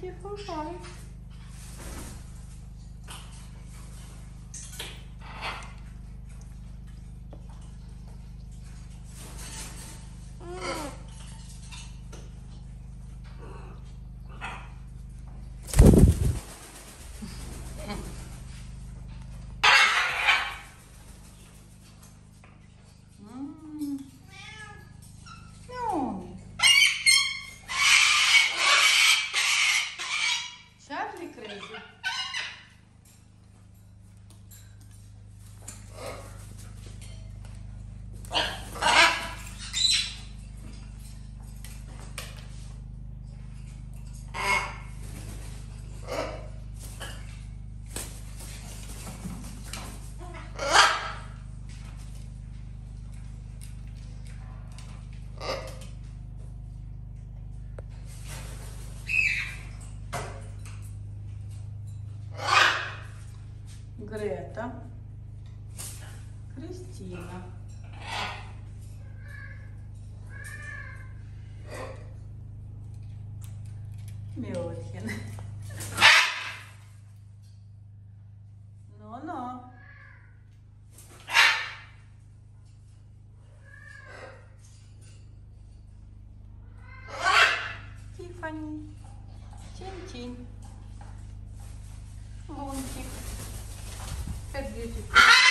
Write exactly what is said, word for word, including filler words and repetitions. beautiful wife. Грета Кристина Мелохин. Но-но. Тифани Тин Тин Вунтик. Thank you.